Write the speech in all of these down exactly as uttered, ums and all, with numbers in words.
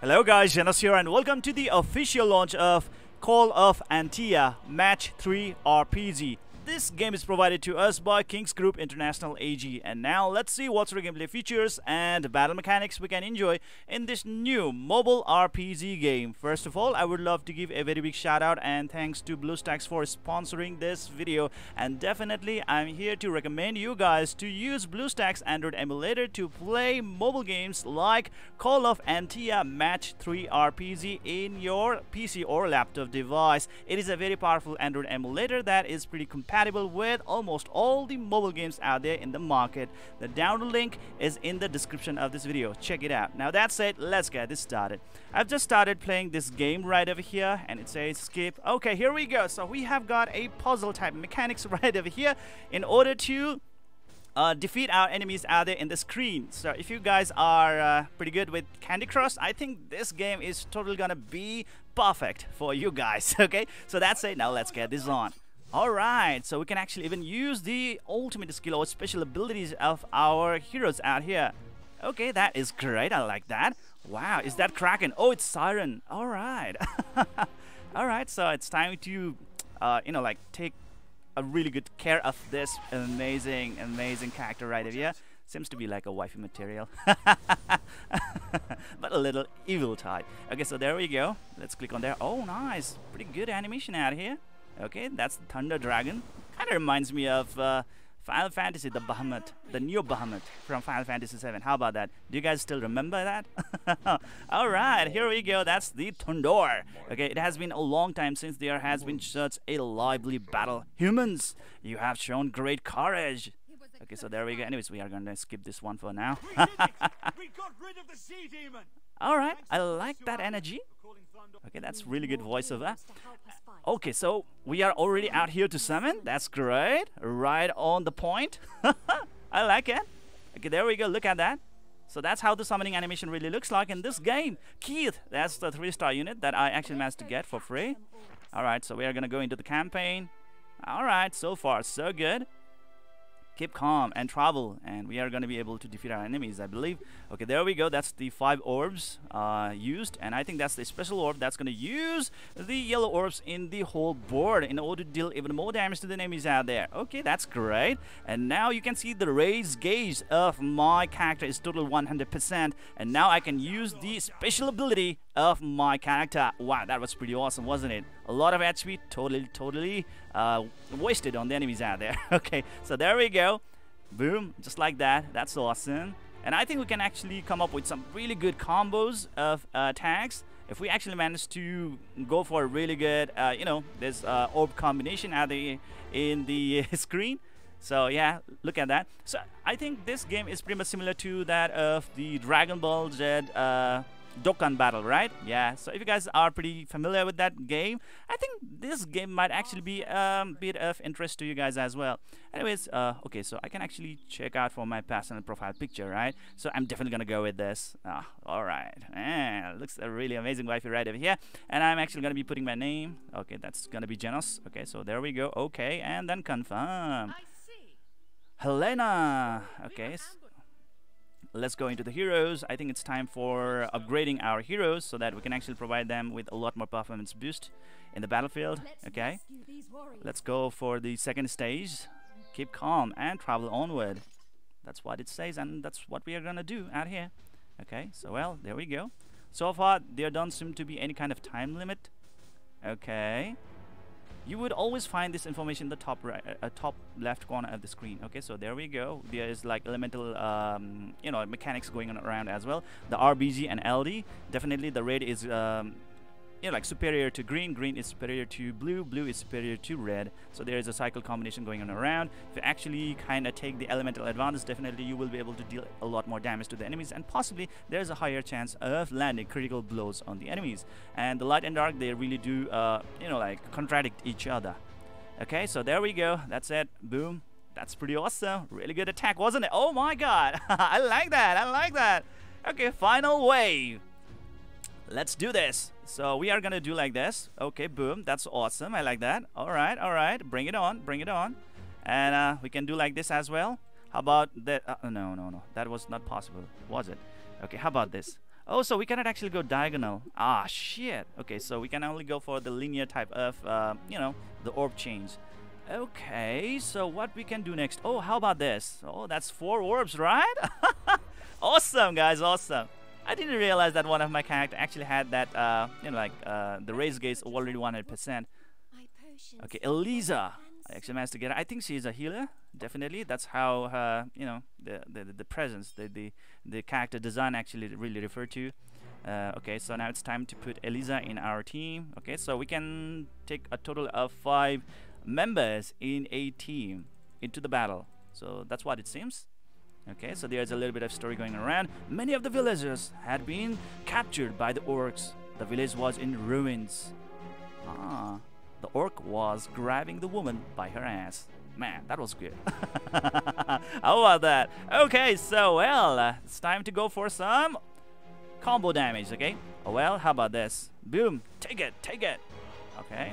Hello guys, Janas here and welcome to the official launch of Call of Antia Match three R P G. This game is provided to us by Kings Group International A G, and now let's see what sort of gameplay features and battle mechanics we can enjoy in this new mobile R P G game. First of all, I would love to give a very big shout out and thanks to BlueStacks for sponsoring this video, and definitely I'm here to recommend you guys to use BlueStacks Android emulator to play mobile games like Call of Antia Match three R P G in your P C or laptop device. It is a very powerful Android emulator that is pretty compatible with almost all the mobile games out there in the market. The download link is in the description of this video. Check it out. Now that said, let's get this started. I've just started playing this game right over here and it says skip. Okay, here we go. So we have got a puzzle type mechanics right over here in order to Uh, defeat our enemies out there in the screen. So if you guys are uh, pretty good with Candy Crush, I think this game is totally gonna be perfect for you guys. Okay, so that's it. Now let's get this on. Alright, so we can actually even use the ultimate skill or special abilities of our heroes out here. Okay, that is great. I like that. Wow, is that Kraken? Oh, it's Siren. Alright. Alright, so it's time to, uh, you know, like take a really good care of this amazing, amazing character right here. Seems to be like a waifu material. But a little evil type. Okay, so there we go. Let's click on there. Oh, nice. Pretty good animation out here. Okay, that's the Thunder Dragon. Kind of reminds me of uh, Final Fantasy, the Bahamut, the new Bahamut from Final Fantasy seven. How about that? Do you guys still remember that? Alright, here we go. That's the Thunder. Okay, it has been a long time since there has been such a lively battle. Humans, you have shown great courage. Okay, so there we go. Anyways, we are going to skip this one for now. Alright, I like that energy. Okay, that's really good voiceover. Okay, so we are already out here to summon. That's great. Right on the point. I like it. Okay, there we go. Look at that. So that's how the summoning animation really looks like in this game. Keith, that's the three-star unit that I actually managed to get for free. Alright, so we are going to go into the campaign. Alright, so far, so good. Keep calm and travel, and we are going to be able to defeat our enemies, I believe. Okay, there we go. That's the five orbs uh, used, and I think that's the special orb that's going to use the yellow orbs in the whole board in order to deal even more damage to the enemies out there. Okay, that's great. And now you can see the raise gauge of my character is total one hundred percent, and now I can use the special ability of my character. Wow, that was pretty awesome, wasn't it? A lot of H P totally, totally uh, wasted on the enemies out there. Okay, so there we go. Boom, just like that. That's awesome. And I think we can actually come up with some really good combos of uh, attacks if we actually manage to go for a really good, uh, you know, this uh, orb combination out there in the screen. So yeah, look at that. So I think this game is pretty much similar to that of the Dragon Ball Z uh, Dokan Battle, right? Yeah, so if you guys are pretty familiar with that game, I think this game might actually be a um, bit of interest to you guys as well. Anyways, uh, okay, so I can actually check out for my personal profile picture, right? So I'm definitely gonna go with this. Oh, alright, eh, looks a really amazing waifu right over here. And I'm actually gonna be putting my name. Okay, that's gonna be Janos. Okay, so there we go. Okay, and then confirm. I see. Helena. Okay. Let's go into the heroes. I think it's time for upgrading our heroes so that we can actually provide them with a lot more performance boost in the battlefield. Okay, let's go for the second stage. Keep calm and travel onward. That's what it says, and that's what we are gonna do out here. Okay, so well, there we go. So far, there don't seem to be any kind of time limit. Okay. You would always find this information in the top right, uh, top left corner of the screen. Okay, so there we go. There is like elemental, um, you know, mechanics going on around as well. The R B G and L D. Definitely, the red is, um, you know, like superior to green. Green is superior to blue. Blue is superior to red. So there is a cycle combination going on around. If you actually kind of take the elemental advantage, definitely you will be able to deal a lot more damage to the enemies, and possibly there is a higher chance of landing critical blows on the enemies. And the light and dark, they really do, uh, you know, like contradict each other. Okay, so there we go. That's it. Boom. That's pretty awesome. Really good attack, wasn't it? Oh my god. I like that. I like that. Okay, final wave. Let's do this. So we are gonna do like this. Okay, boom. That's awesome. I like that. All right, all right. Bring it on. Bring it on. And uh, we can do like this as well. How about that? Uh, no, no, no. That was not possible, was it? Okay. How about this? Oh, so we cannot actually go diagonal. Ah, shit. Okay, so we can only go for the linear type of, uh, you know, the orb change. Okay, so what we can do next? Oh, how about this? Oh, that's four orbs, right? Awesome, guys, awesome. I didn't realize that one of my character actually had that, uh, you know, like, uh, the raise gauge already one hundred percent. Okay, Eliza. I actually managed to get her. I think she's a healer, definitely. That's how her, you know, the the, the presence, the, the the character design actually really refer to. Uh, okay, so now it's time to put Eliza in our team. Okay, so we can take a total of five members in a team into the battle. So that's what it seems. Okay, so there's a little bit of story going around. Many of the villagers had been captured by the orcs. The village was in ruins. Ah. The orc was grabbing the woman by her ass. Man, that was good. How about that? Okay, so, well, uh, it's time to go for some combo damage, okay? Oh, well, how about this? Boom, take it, take it. Okay.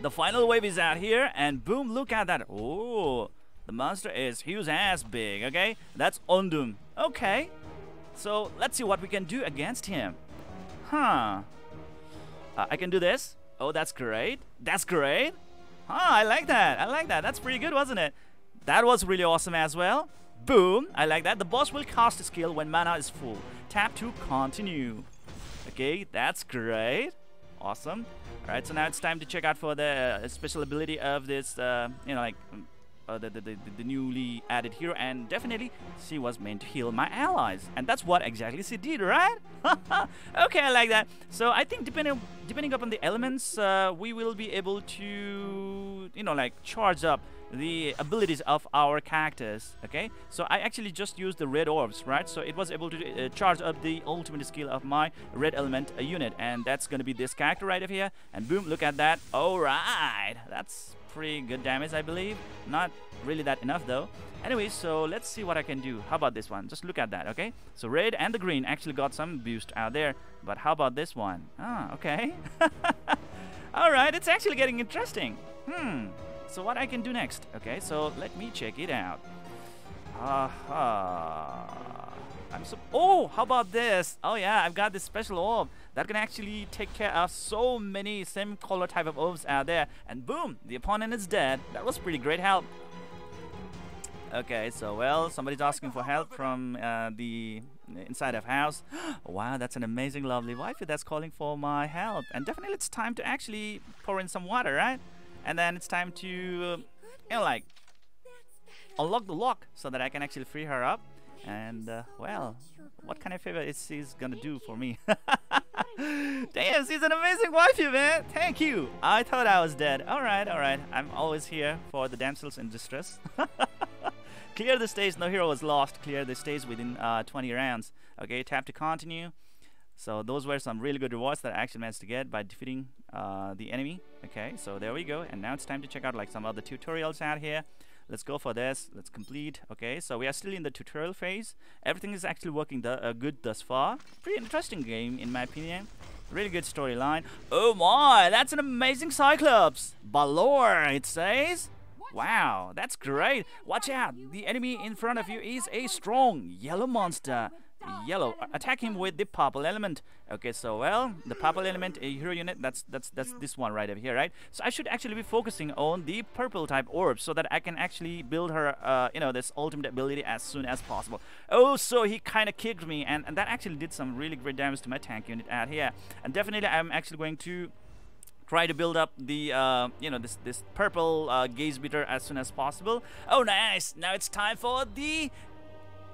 The final wave is out here, and boom, look at that. Oh, the monster is huge ass big, okay? That's Ondum. Okay. So, let's see what we can do against him. Huh. Uh, I can do this. Oh, that's great. That's great. Ah, I like that. I like that. That's pretty good, wasn't it? That was really awesome as well. Boom. I like that. The boss will cast a skill when mana is full. Tap to continue. Okay, that's great. Awesome. All right, so now it's time to check out for the uh, special ability of this, uh, you know, like uh, the, the, the, the newly added hero. And definitely, she was meant to heal my allies. And that's what exactly she did, right? Okay, I like that. So I think depending depending upon the elements, uh, we will be able to, you know, like charge up the abilities of our characters. Okay, so I actually just used the red orbs, right? So it was able to uh, charge up the ultimate skill of my red element uh, unit, and that's gonna be this character right over here. And boom, look at that. All right, that's pretty good damage, I believe. Not really that enough though. Anyway, so let's see what I can do. How about this one? Just look at that, okay? So red and the green actually got some boost out there, but how about this one? Ah, okay. All right, it's actually getting interesting. Hmm. So what I can do next? Okay, so let me check it out. Aha. I'm so. Oh, how about this? Oh yeah, I've got this special orb that can actually take care of so many same color type of orbs out there. And boom, the opponent is dead. That was pretty great help. Okay, so well, somebody's asking for help from uh, the inside of house. Wow, that's an amazing, lovely wifey that's calling for my help. And definitely, it's time to actually pour in some water, right? And then it's time to, uh, you know, like unlock the lock so that I can actually free her up. And uh, well, what kind of favor is she's gonna do for me? Damn, she's an amazing wifey, man. Thank you. I thought I was dead. All right, all right. I'm always here for the damsels in distress. Clear the stage, no hero was lost. Clear the stage within uh, twenty rounds. Okay, tap to continue. So those were some really good rewards that I actually managed to get by defeating uh, the enemy. Okay, so there we go. And now it's time to check out like some other tutorials out here. Let's go for this. Let's complete. Okay, so we are still in the tutorial phase. Everything is actually working the, uh, good thus far. Pretty interesting game in my opinion. Really good storyline. Oh my, that's an amazing Cyclops. Balor, it says. Wow, that's great. Watch out, the enemy in front of you is a strong yellow monster. Yellow, attack him with the purple element. Okay, so well, the purple element, a hero unit, that's that's that's this one right over here, right? So I should actually be focusing on the purple type orb so that I can actually build her, uh, you know, this ultimate ability as soon as possible. Oh, so he kind of kicked me, and, and that actually did some really great damage to my tank unit out here. And definitely, I'm actually going to try to build up the, uh, you know, this this purple uh, gaze beater as soon as possible. Oh, nice! Now it's time for the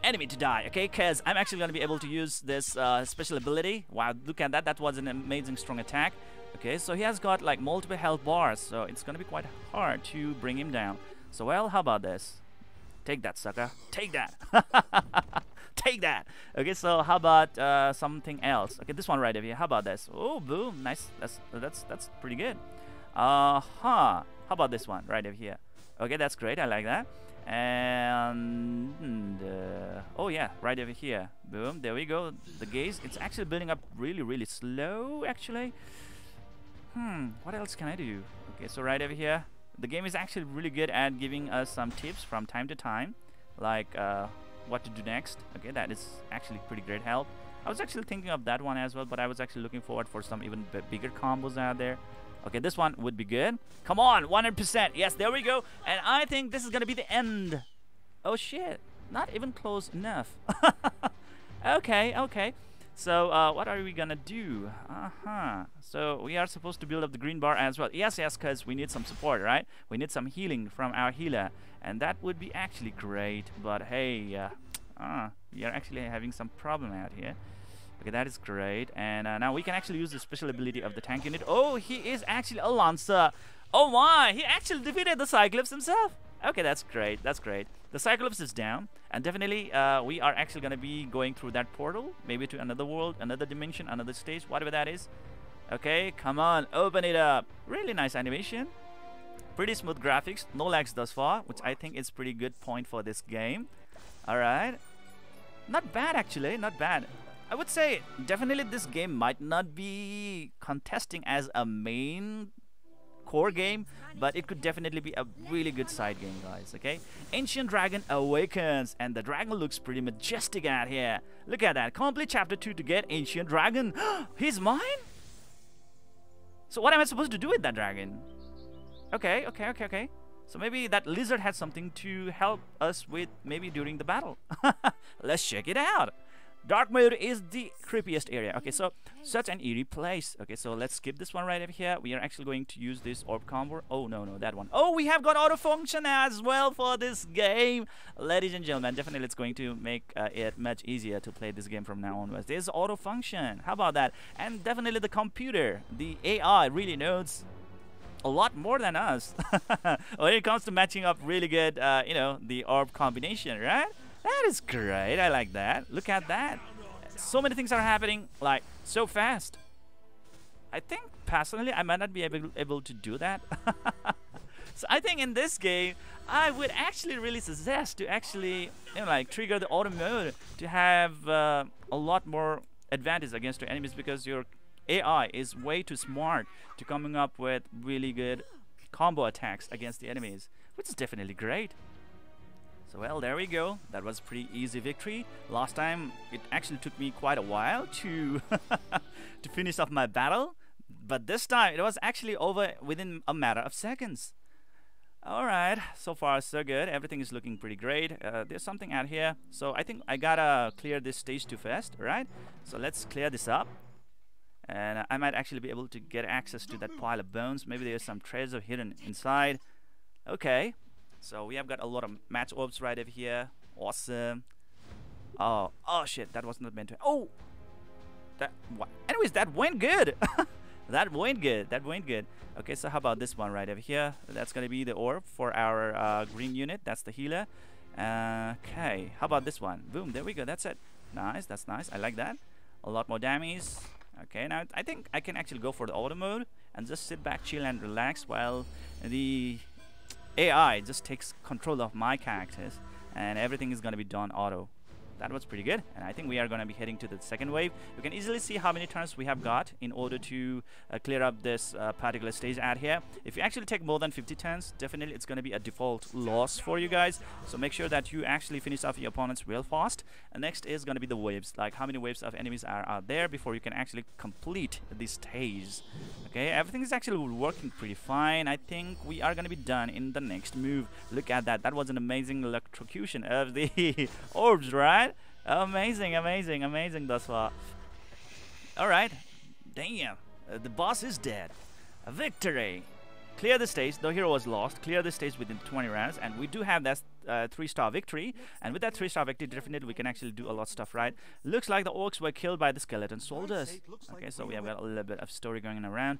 enemy to die, okay? Because I'm actually going to be able to use this uh, special ability. Wow, look at that. That was an amazing strong attack. Okay, so he has got, like, multiple health bars. So it's going to be quite hard to bring him down. So, well, how about this? Take that, sucker. Take that. Take that. Okay, so how about uh, something else? Okay, this one right over here. How about this? Oh, boom. Nice. That's that's that's pretty good. Uh-huh. How about this one right over here? Okay, that's great. I like that. And uh, oh yeah, right over here. Boom, there we go. The gaze, it's actually building up really really slow actually. Hmm, what else can I do? Okay, so right over here, the game is actually really good at giving us some tips from time to time, like uh, what to do next. Okay, that is actually pretty great help. I was actually thinking of that one as well, but I was actually looking forward for some even bigger combos out there. Okay, this one would be good. Come on, one hundred percent. Yes, there we go. And I think this is going to be the end. Oh, shit. Not even close enough. Okay, okay. So, uh, what are we going to do? Uh-huh. So, we are supposed to build up the green bar as well. Yes, yes, because we need some support, right? We need some healing from our healer. And that would be actually great. But, hey, uh, uh, we are actually having some problem out here. Okay, that is great. And uh, now we can actually use the special ability of the tank unit. Oh, he is actually a lancer. Oh my, he actually defeated the Cyclops himself. Okay, that's great. That's great. The Cyclops is down. And definitely, uh, we are actually going to be going through that portal. Maybe to another world, another dimension, another stage, whatever that is. Okay, come on, open it up. Really nice animation. Pretty smooth graphics. No lags thus far, which I think is pretty good point for this game. Alright. Not bad, actually. Not bad. I would say definitely this game might not be contesting as a main core game, but it could definitely be a really good side game, guys. Okay, Ancient Dragon Awakens, and the dragon looks pretty majestic out here. Look at that. Complete chapter two to get Ancient Dragon. He's mine? So what am I supposed to do with that dragon? Okay, okay, okay, okay. So maybe that lizard had something to help us with maybe during the battle. Let's check it out. Darkmoor is the creepiest area. Okay, so such an eerie place. Okay, so let's skip this one right over here. We are actually going to use this orb combo. Oh, no, no, that one. Oh, we have got auto function as well for this game. Ladies and gentlemen, definitely it's going to make uh, it much easier to play this game from now onwards. There's auto function. How about that? And definitely the computer, the A I really knows a lot more than us when it comes to matching up really good, uh, you know, the orb combination, right? That is great. I like that. Look at that. So many things are happening, like, so fast. I think, personally, I might not be able, able to do that. So I think in this game, I would actually really suggest to actually, you know, like, trigger the auto mode to have uh, a lot more advantage against your enemies, because your A I is way too smart to coming up with really good combo attacks against the enemies, which is definitely great. So, well, there we go. That was a pretty easy victory. Last time, it actually took me quite a while to to finish off my battle. But this time, it was actually over within a matter of seconds. Alright, so far so good. Everything is looking pretty great. Uh, there's something out here. So, I think I gotta clear this stage two first, right? So, let's clear this up. And I might actually be able to get access to that pile of bones. Maybe there's some treasure hidden inside. Okay. So we have got a lot of match orbs right over here. Awesome. Oh, oh shit, that was not meant to. Oh, that. What? Anyways, that went good. That went good. That went good. Okay, so how about this one right over here? That's gonna be the orb for our uh, green unit. That's the healer. Uh, okay, how about this one? Boom. There we go. That's it. Nice. That's nice. I like that. A lot more damage. Okay, now I think I can actually go for the auto mode and just sit back, chill, and relax while the A I just takes control of my characters, and everything is going to be done auto. That was pretty good, and I think we are going to be heading to the second wave. You can easily see how many turns we have got in order to uh, clear up this uh, particular stage out here. If you actually take more than fifty turns, definitely it's going to be a default loss for you guys, so make sure that you actually finish off your opponents real fast. And next is going to be the waves, like how many waves of enemies are out there before you can actually complete this stage. Okay, everything is actually working pretty fine. I think we are going to be done in the next move. Look at that. That was an amazing electrocution of the orbs, right? Amazing, amazing, amazing thus far. Alright. Damn. Uh, the boss is dead. A victory. Clear the stage. The hero was lost. Clear the stage within twenty rounds. And we do have that uh, three star victory. And with that three star victory, definitely we can actually do a lot of stuff, right? Looks like the orcs were killed by the skeleton soldiers. Okay, so we have got a little bit of story going around.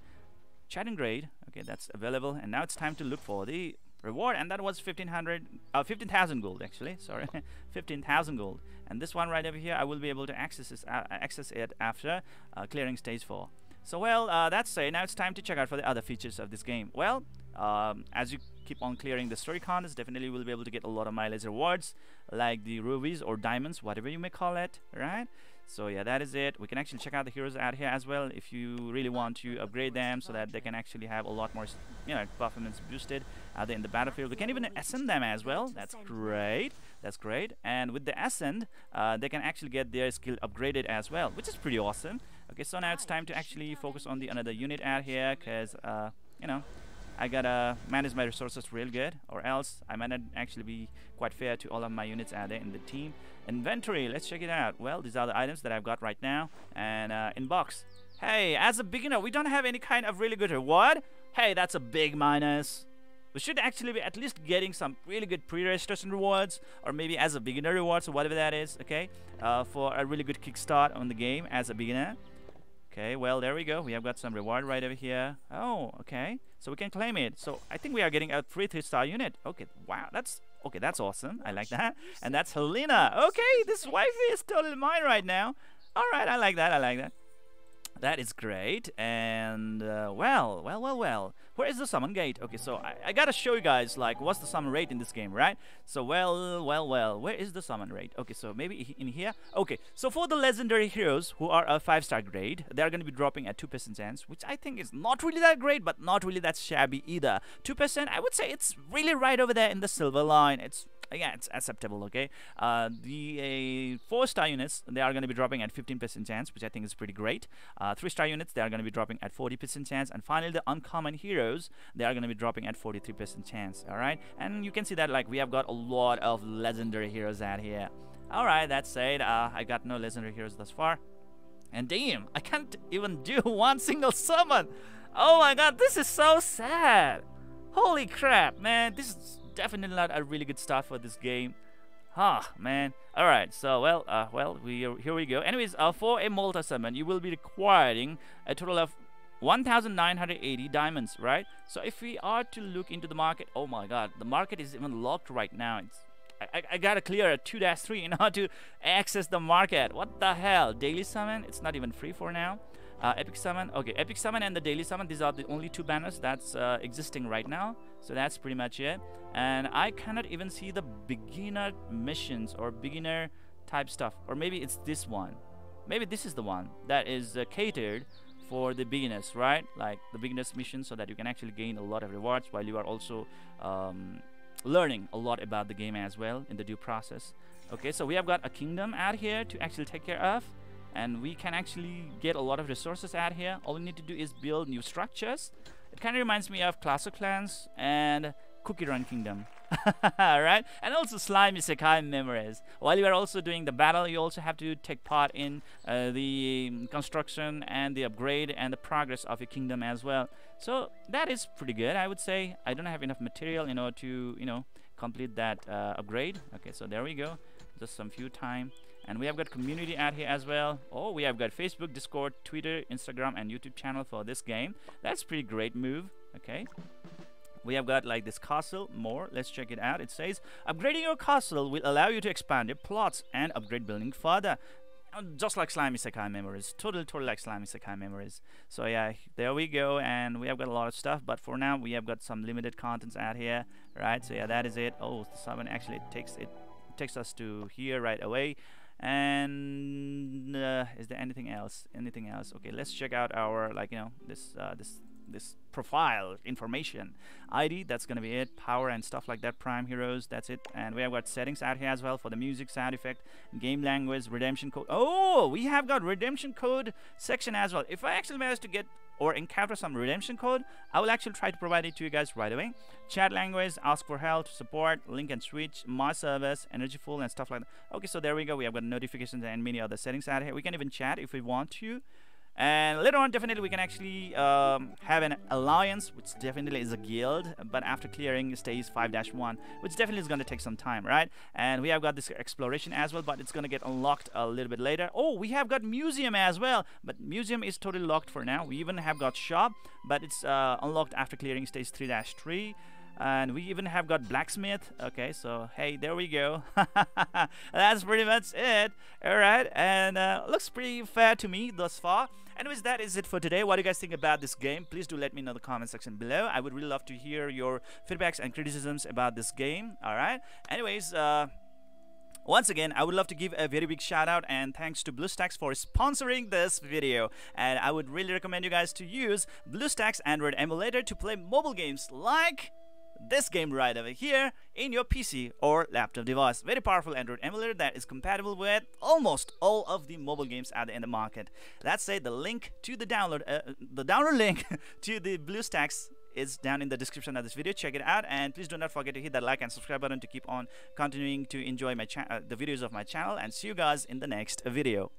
Chatting grade. Okay, that's available. And now it's time to look for the reward, and that was fifteen hundred, uh, fifteen thousand gold actually, sorry, fifteen thousand gold. And this one right over here, I will be able to access, this, uh, access it after uh, clearing stage four. So well, uh, that's it. Now it's time to check out for the other features of this game. Well, um, as you keep on clearing the story contest, definitely will be able to get a lot of mileage rewards, like the rubies or diamonds, whatever you may call it, right? So yeah, that is it. We can actually check out the heroes out here as well if you really want to upgrade them so that they can actually have a lot more, you know, performance boosted out there in the battlefield. We can even ascend them as well. That's great. That's great. And with the Ascend, uh, they can actually get their skill upgraded as well, which is pretty awesome. Okay, so now it's time to actually focus on the another unit out here, because, uh, you know, I gotta manage my resources real good, or else I might not actually be quite fair to all of my units out there in the team. Inventory, let's check it out. Well, these are the items that I've got right now. And uh, inbox. Hey, as a beginner, we don't have any kind of really good reward. Hey, that's a big minus. We should actually be at least getting some really good pre-registration rewards, or maybe as a beginner rewards, or whatever that is, okay? Uh, for a really good kickstart on the game as a beginner. Okay, well, there we go. We have got some reward right over here. Oh, okay. So we can claim it. So I think we are getting a free three-star unit. Okay, wow, that's... Okay, that's awesome. I like that. And that's Helena. Okay, this wifey is totally mine right now. Alright, I like that, I like that. That is great, and uh, well, well, well, well. Where is the summon gate? Okay, so I, I gotta show you guys, like, what's the summon rate in this game, right? So, well, well, well, where is the summon rate? Okay, so maybe in here? Okay, so for the legendary heroes who are a five-star grade, they're gonna be dropping at two percent chance, which I think is not really that great, but not really that shabby either. two percent, I would say it's really right over there in the silver line. It's Yeah, it's acceptable, okay? Uh, the uh, four-star units, they are going to be dropping at fifteen percent chance, which I think is pretty great. Uh, three-star units, they are going to be dropping at forty percent chance. And finally, the uncommon heroes, they are going to be dropping at forty-three percent chance, all right? And you can see that, like, we have got a lot of legendary heroes out here. All right, that said, uh, I got no legendary heroes thus far. And damn, I can't even do one single summon. Oh, my God, this is so sad. Holy crap, man. This is... definitely not a really good start for this game. Huh, man. Alright, so, well, uh, well, we are, here we go. Anyways, uh, for a Molta Summon, you will be requiring a total of one thousand nine hundred eighty diamonds, right? So, if we are to look into the market, oh my god, the market is even locked right now. It's, I, I, I gotta clear a two dash three in order to access the market. What the hell? Daily Summon? It's not even free for now. Uh, Epic Summon, okay, Epic Summon and the Daily Summon, these are the only two banners that's uh, existing right now. So that's pretty much it. And I cannot even see the beginner missions or beginner type stuff. Or maybe it's this one. Maybe this is the one that is uh, catered for the beginners, right? Like the beginners mission, so that you can actually gain a lot of rewards while you are also um, learning a lot about the game as well in the due process. Okay, so we have got a kingdom out here to actually take care of. And we can actually get a lot of resources out here. All we need to do is build new structures. It kind of reminds me of Clash of Clans and Cookie Run Kingdom. Alright? And also Slimy Sekai Memories. While you are also doing the battle, you also have to take part in uh, the construction and the upgrade and the progress of your kingdom as well. So that is pretty good, I would say. I don't have enough material, you know, to, you know, complete that uh, upgrade. Okay, so there we go. Just some few time. And we have got community out here as well. Oh, we have got Facebook, Discord, Twitter, Instagram, and YouTube channel for this game. That's pretty great move, okay? We have got like this castle, more. Let's check it out. It says, upgrading your castle will allow you to expand your plots and upgrade building further. Just like Slimy Sekai Memories. Totally, totally like Slimy Sekai Memories. So yeah, there we go. And we have got a lot of stuff. But for now, we have got some limited contents out here, right? So yeah, that is it. Oh, the summon actually takes, it takes us to here right away. And uh, is there anything else anything else okay, let's check out our, like, you know, this uh, this this profile information, I D, that's gonna be it, power and stuff like that, prime heroes, that's it. And we have got settings out here as well for the music, sound effect, game language, redemption code. Oh, we have got redemption code section as well. If I actually manage to get or encounter some redemption code, I will actually try to provide it to you guys right away. Chat language, ask for help, support, link and switch, my service, energy full, and stuff like that. Okay, so there we go. We have got notifications and many other settings out here. We can even chat if we want to. And later on, definitely we can actually um, have an alliance, which definitely is a guild, but after clearing stage five dash one, which definitely is going to take some time, right? And we have got this exploration as well, but it's going to get unlocked a little bit later. Oh, we have got museum as well, but museum is totally locked for now. We even have got shop, but it's uh, unlocked after clearing stage three dash three. And we even have got blacksmith. Okay, so hey, there we go. That's pretty much it. All right, and uh, looks pretty fair to me thus far. Anyways, that is it for today. What do you guys think about this game? Please do let me know in the comment section below. I would really love to hear your feedbacks and criticisms about this game. All right, anyways, uh once again, I would love to give a very big shout out and thanks to BlueStacks for sponsoring this video. And I would really recommend you guys to use BlueStacks Android emulator to play mobile games like this game right over here in your P C or laptop device. Very powerful Android emulator that is compatible with almost all of the mobile games out there in the market. Let's say the link to the download, uh, the download link to the BlueStacks is down in the description of this video. Check it out, and please do not forget to hit that like and subscribe button to keep on continuing to enjoy my cha- uh, the videos of my channel, and see you guys in the next video.